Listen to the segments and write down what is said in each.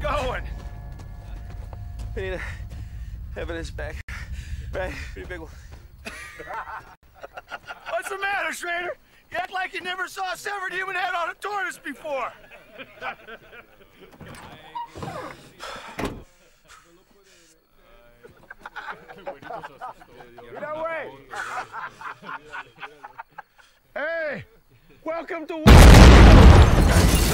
going. I need evidence back. Right, pretty big one. What's the matter, Schrader? You act like you never saw a severed human head on a tortoise before. Get away! Hey! Welcome to Washington!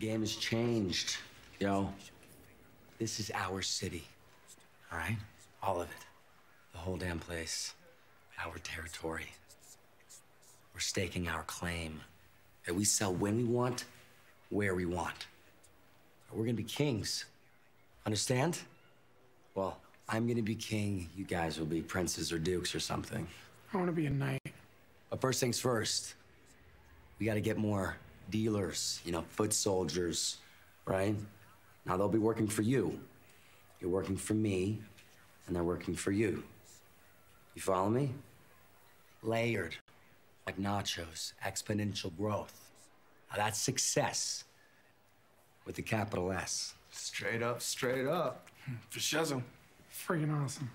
Game has changed, yo. This is our city, all right? All of it, the whole damn place, our territory. We're staking our claim that we sell when we want, where we want. We're gonna be kings, understand? Well, I'm gonna be king, you guys will be princes or dukes or something. I wanna be a knight. But first things first, we gotta get more dealers, you know, foot soldiers, right? Now they'll be working for you. You're working for me, and they're working for you. You follow me? Layered, like nachos, exponential growth. Now that's success with a capital S. Straight up, straight up. For shizzle. Freaking awesome.